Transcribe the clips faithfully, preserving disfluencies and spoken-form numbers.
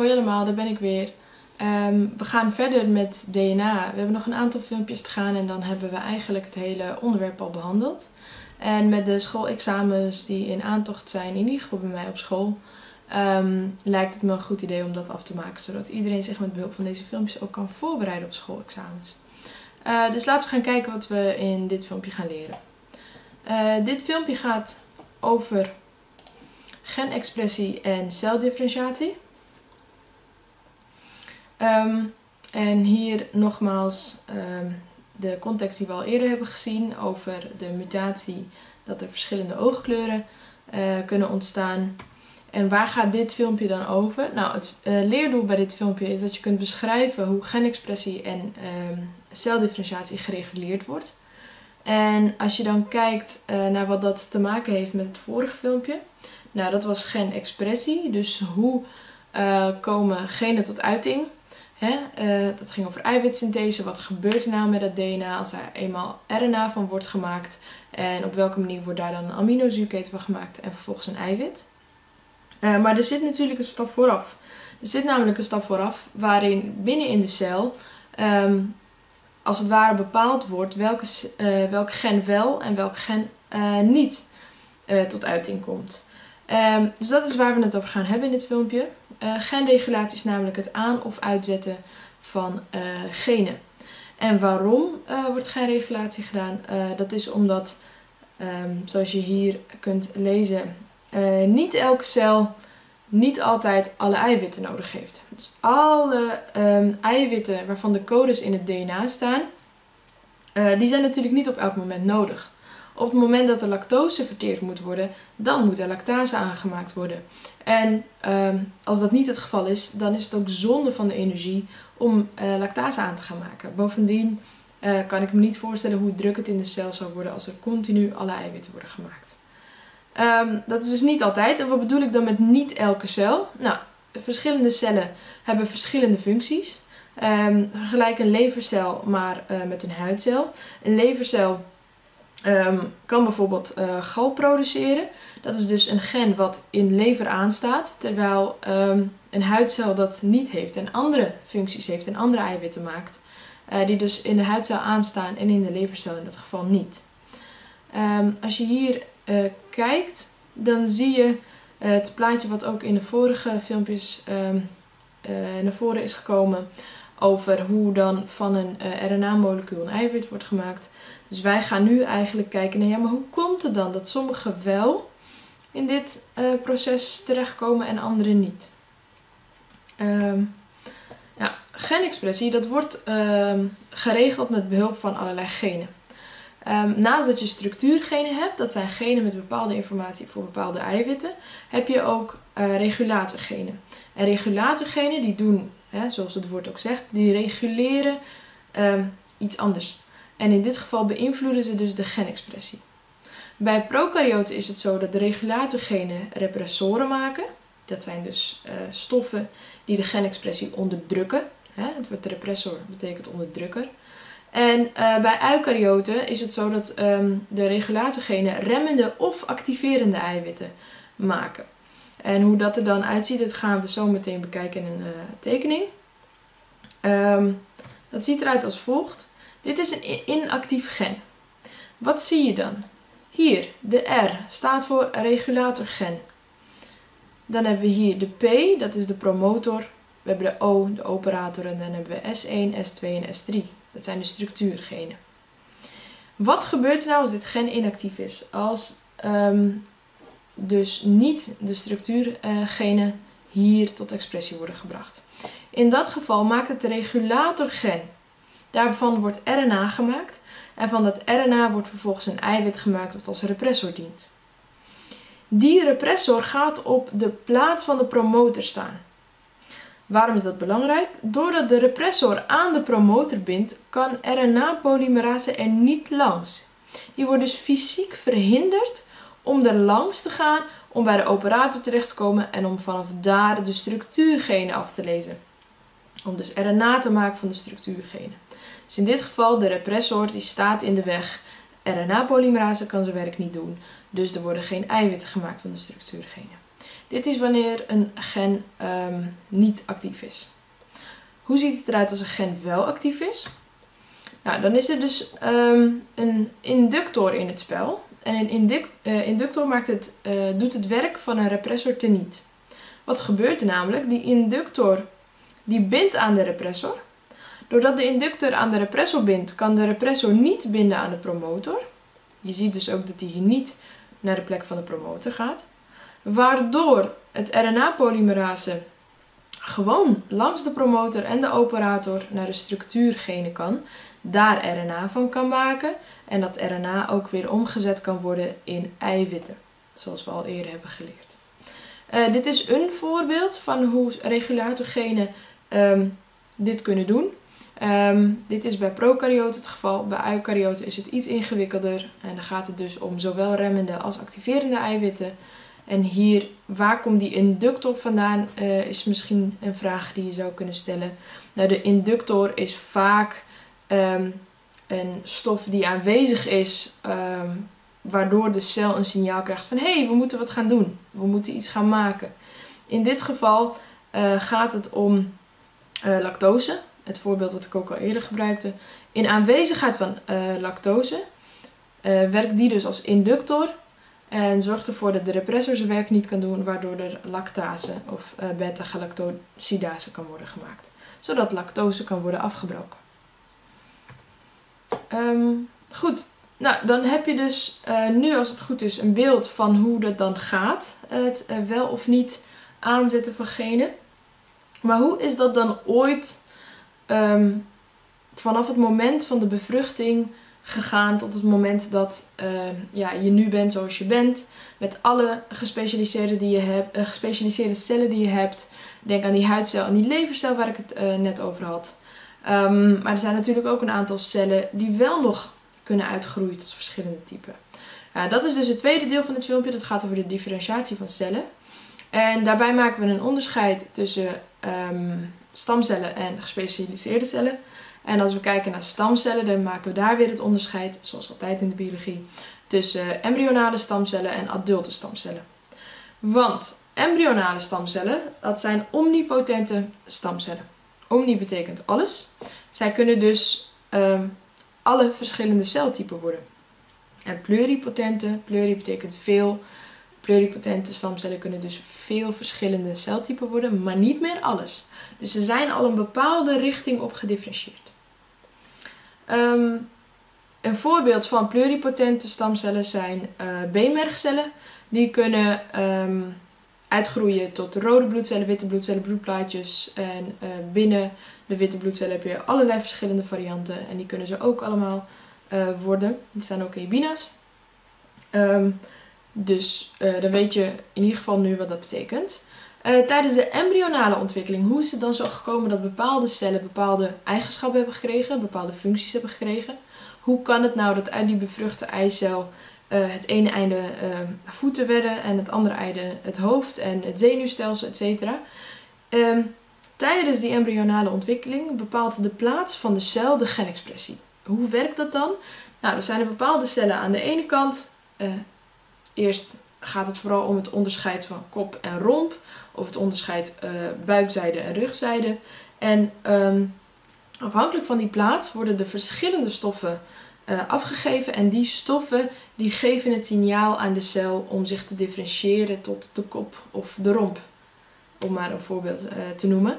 Hoi allemaal, daar ben ik weer. Um, we gaan verder met D N A. We hebben nog een aantal filmpjes te gaan en dan hebben we eigenlijk het hele onderwerp al behandeld. En met de schoolexamens die in aantocht zijn, in ieder geval bij mij op school, um, lijkt het me een goed idee om dat af te maken. Zodat iedereen zich met behulp van deze filmpjes ook kan voorbereiden op schoolexamens. Uh, dus laten we gaan kijken wat we in dit filmpje gaan leren. Uh, dit filmpje gaat over genexpressie en celdifferentiatie. Um, en hier nogmaals um, de context die we al eerder hebben gezien over de mutatie, dat er verschillende oogkleuren uh, kunnen ontstaan. En waar gaat dit filmpje dan over? Nou, het uh, leerdoel bij dit filmpje is dat je kunt beschrijven hoe genexpressie en um, celdifferentiatie gereguleerd wordt. En als je dan kijkt uh, naar wat dat te maken heeft met het vorige filmpje. Nou, dat was genexpressie, dus hoe uh, komen genen tot uiting? Hè? Uh, dat ging over eiwitsynthese. Wat gebeurt er nou met dat D N A als daar eenmaal R N A van wordt gemaakt? En op welke manier wordt daar dan een aminozuurketen van gemaakt en vervolgens een eiwit? Uh, maar er zit natuurlijk een stap vooraf. Er zit namelijk een stap vooraf waarin binnen in de cel um, als het ware bepaald wordt welke, uh, welk gen wel en welk gen uh, niet uh, tot uiting komt. Um, dus dat is waar we het over gaan hebben in dit filmpje. Uh, genregulatie is namelijk het aan- of uitzetten van uh, genen. En waarom uh, wordt genregulatie gedaan? Uh, dat is omdat, um, zoals je hier kunt lezen, uh, niet elke cel niet altijd alle eiwitten nodig heeft. Dus alle um, eiwitten waarvan de codes in het D N A staan, uh, die zijn natuurlijk niet op elk moment nodig. Op het moment dat er lactose verteerd moet worden, dan moet er lactase aangemaakt worden. En um, als dat niet het geval is, dan is het ook zonde van de energie om uh, lactase aan te gaan maken. Bovendien uh, kan ik me niet voorstellen hoe druk het in de cel zou worden als er continu alle eiwitten worden gemaakt. Um, dat is dus niet altijd. En wat bedoel ik dan met niet elke cel? Nou, verschillende cellen hebben verschillende functies. Um, vergelijk een levercel maar uh, met een huidcel. Een levercel Um, kan bijvoorbeeld uh, gal produceren. Dat is dus een gen wat in lever aanstaat, terwijl um, een huidcel dat niet heeft en andere functies heeft en andere eiwitten maakt, uh, die dus in de huidcel aanstaan en in de levercel in dat geval niet. Um, als je hier uh, kijkt, dan zie je uh, het plaatje wat ook in de vorige filmpjes um, uh, naar voren is gekomen over hoe dan van een uh, R N A-molecuul een eiwit wordt gemaakt. Dus wij gaan nu eigenlijk kijken naar, ja, maar hoe komt het dan dat sommigen wel in dit uh, proces terechtkomen en anderen niet? Um, nou, genexpressie, dat wordt um, geregeld met behulp van allerlei genen. Um, naast dat je structuurgenen hebt, dat zijn genen met bepaalde informatie voor bepaalde eiwitten, heb je ook uh, regulatorgenen. En regulatorgenen, die doen, hè, zoals het woord ook zegt, die reguleren um, iets anders. En in dit geval beïnvloeden ze dus de genexpressie. Bij prokaryoten is het zo dat de regulatorgenen repressoren maken. Dat zijn dus uh, stoffen die de genexpressie onderdrukken. Hè? Het woord repressor betekent onderdrukker. En uh, bij eukaryoten is het zo dat um, de regulatorgenen remmende of activerende eiwitten maken. En hoe dat er dan uitziet, dat gaan we zo meteen bekijken in een uh, tekening. Um, dat ziet eruit als volgt. Dit is een inactief gen. Wat zie je dan? Hier, de R staat voor regulatorgen. Dan hebben we hier de P, dat is de promotor. We hebben de O, de operator, en dan hebben we S één, S twee en S drie. Dat zijn de structuurgenen. Wat gebeurt er nou als dit gen inactief is? Als um, dus niet de structuurgenen hier tot expressie worden gebracht. In dat geval maakt het de regulatorgen. Daarvan wordt R N A gemaakt en van dat R N A wordt vervolgens een eiwit gemaakt dat als repressor dient. Die repressor gaat op de plaats van de promotor staan. Waarom is dat belangrijk? Doordat de repressor aan de promotor bindt, kan R N A-polymerase er niet langs. Die wordt dus fysiek verhinderd om er langs te gaan, om bij de operator terecht te komen en om vanaf daar de structuurgenen af te lezen. Om dus R N A te maken van de structuurgenen. Dus in dit geval de repressor die staat in de weg. R N A-polymerase kan zijn werk niet doen. Dus er worden geen eiwitten gemaakt van de structuurgenen. Dit is wanneer een gen um, niet actief is. Hoe ziet het eruit als een gen wel actief is? Nou, dan is er dus um, een inductor in het spel. En een induct, uh, inductor maakt het, uh, doet het werk van een repressor teniet. Wat gebeurt er namelijk? Die inductor die bindt aan de repressor. Doordat de inductor aan de repressor bindt, kan de repressor niet binden aan de promotor. Je ziet dus ook dat hij niet naar de plek van de promotor gaat. Waardoor het R N A-polymerase gewoon langs de promotor en de operator naar de structuurgenen kan. Daar R N A van kan maken en dat R N A ook weer omgezet kan worden in eiwitten. Zoals we al eerder hebben geleerd. Uh, dit is een voorbeeld van hoe regulatorgenen um, dit kunnen doen. Um, dit is bij prokaryoten het geval. Bij eukaryoten is het iets ingewikkelder. En dan gaat het dus om zowel remmende als activerende eiwitten. En hier, waar komt die inductor vandaan, uh, is misschien een vraag die je zou kunnen stellen. Nou, de inductor is vaak um, een stof die aanwezig is, um, waardoor de cel een signaal krijgt van hé, hey, we moeten wat gaan doen. We moeten iets gaan maken. In dit geval uh, gaat het om uh, lactose. Het voorbeeld wat ik ook al eerder gebruikte. In aanwezigheid van uh, lactose uh, werkt die dus als inductor. En zorgt ervoor dat de repressor zijn werk niet kan doen, waardoor er lactase of uh, beta-galactosidase kan worden gemaakt. Zodat lactose kan worden afgebroken. Um, goed, nou dan heb je dus uh, nu als het goed is een beeld van hoe dat dan gaat. Het uh, wel of niet aanzetten van genen. Maar hoe is dat dan ooit um, vanaf het moment van de bevruchting gegaan tot het moment dat uh, ja, je nu bent zoals je bent. Met alle gespecialiseerde, die je hebt, uh, gespecialiseerde cellen die je hebt. Denk aan die huidcel en die levercel waar ik het uh, net over had. Um, maar er zijn natuurlijk ook een aantal cellen die wel nog kunnen uitgroeien tot verschillende typen. Uh, dat is dus het tweede deel van dit filmpje. Dat gaat over de differentiatie van cellen. En daarbij maken we een onderscheid tussen um, stamcellen en gespecialiseerde cellen. En als we kijken naar stamcellen, dan maken we daar weer het onderscheid, zoals altijd in de biologie, tussen embryonale stamcellen en adulte stamcellen. Want embryonale stamcellen, dat zijn omnipotente stamcellen. Omni betekent alles. Zij kunnen dus uh, alle verschillende celtypen worden. En pluripotente, pluri betekent veel. Pluripotente stamcellen kunnen dus veel verschillende celtypen worden, maar niet meer alles. Dus ze zijn al een bepaalde richting op gedifferentieerd. Um, een voorbeeld van pluripotente stamcellen zijn uh, B-mergcellen. Die kunnen um, uitgroeien tot rode bloedcellen, witte bloedcellen, bloedplaatjes. En uh, binnen de witte bloedcellen heb je allerlei verschillende varianten. En die kunnen ze ook allemaal uh, worden. Die staan ook in je bina's. Um, dus uh, dan weet je in ieder geval nu wat dat betekent. Uh, tijdens de embryonale ontwikkeling, hoe is het dan zo gekomen dat bepaalde cellen bepaalde eigenschappen hebben gekregen, bepaalde functies hebben gekregen? Hoe kan het nou dat uit die bevruchte eicel uh, het ene einde uh, voeten werden en het andere einde het hoofd en het zenuwstelsel, et cetera. Uh, tijdens die embryonale ontwikkeling bepaalt de plaats van de cel de genexpressie. Hoe werkt dat dan? Nou, er zijn er bepaalde cellen aan de ene kant. Uh, eerst gaat het vooral om het onderscheid van kop en romp. Of het onderscheid uh, buikzijde en rugzijde. En um, afhankelijk van die plaats worden de verschillende stoffen uh, afgegeven. En die stoffen die geven het signaal aan de cel om zich te differentiëren tot de kop of de romp. Om maar een voorbeeld uh, te noemen.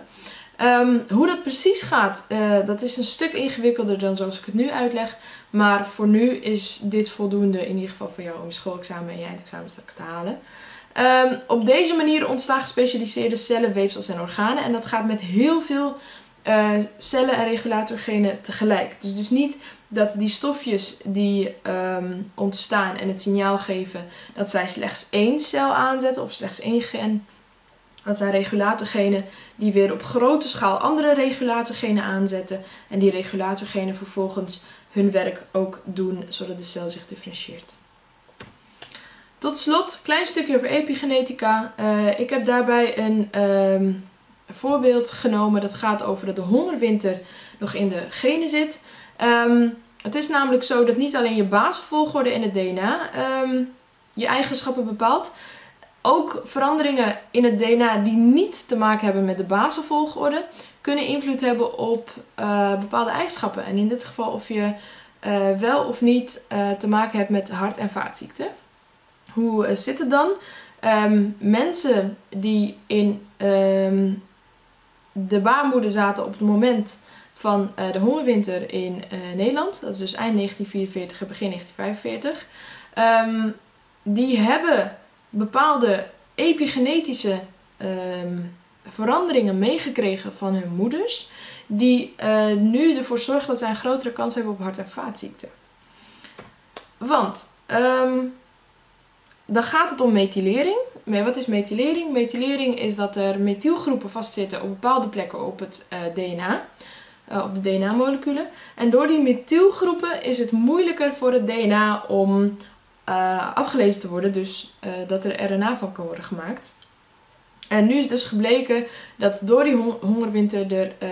Um, hoe dat precies gaat, uh, dat is een stuk ingewikkelder dan zoals ik het nu uitleg. Maar voor nu is dit voldoende in ieder geval voor jou om je schoolexamen en je eindexamen straks te halen. Um, op deze manier ontstaan gespecialiseerde cellen, weefsels en organen. En dat gaat met heel veel uh, cellen en regulatorgenen tegelijk. Dus, dus niet dat die stofjes die um, ontstaan en het signaal geven dat zij slechts één cel aanzetten of slechts één gen. Dat zijn regulatorgenen die weer op grote schaal andere regulatorgenen aanzetten. En die regulatorgenen vervolgens hun werk ook doen zodat de cel zich differentieert. Tot slot, klein stukje over epigenetica. Uh, ik heb daarbij een um, voorbeeld genomen dat gaat over dat de hongerwinter nog in de genen zit. Um, het is namelijk zo dat niet alleen je basisvolgorde in het D N A um, je eigenschappen bepaalt. Ook veranderingen in het D N A die niet te maken hebben met de basenvolgorde kunnen invloed hebben op uh, bepaalde eigenschappen. En in dit geval of je uh, wel of niet uh, te maken hebt met hart- en vaatziekten. Hoe uh, zit het dan? Um, mensen die in um, de baarmoeder zaten op het moment van uh, de hongerwinter in uh, Nederland, dat is dus eind negentien vierenveertig en begin negentien vijfenveertig, um, die hebben bepaalde epigenetische um, veranderingen meegekregen van hun moeders, die uh, nu ervoor zorgen dat zij een grotere kans hebben op hart- en vaatziekten. Want um, dan gaat het om methylering. Maar wat is methylering? Methylering is dat er methylgroepen vastzitten op bepaalde plekken op het uh, D N A, uh, op de D N A-moleculen. En door die methylgroepen is het moeilijker voor het D N A om Uh, afgelezen te worden, dus uh, dat er R N A van kan worden gemaakt. En nu is dus gebleken dat door die hon hongerwinter er uh,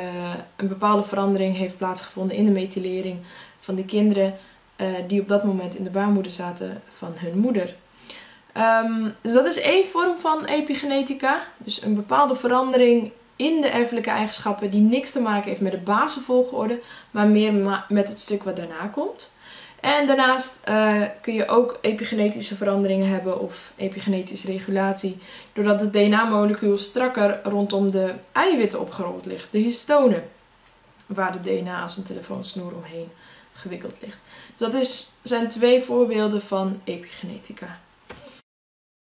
een bepaalde verandering heeft plaatsgevonden in de methylering van de kinderen uh, die op dat moment in de baarmoeder zaten van hun moeder. Um, dus dat is één vorm van epigenetica, dus een bepaalde verandering in de erfelijke eigenschappen die niks te maken heeft met de basenvolgorde, maar meer ma met het stuk wat daarna komt. En daarnaast uh, kun je ook epigenetische veranderingen hebben of epigenetische regulatie, doordat het D N A-molecuul strakker rondom de eiwitten opgerold ligt, de histonen, waar de D N A als een telefoonsnoer omheen gewikkeld ligt. Dus dat is, zijn twee voorbeelden van epigenetica.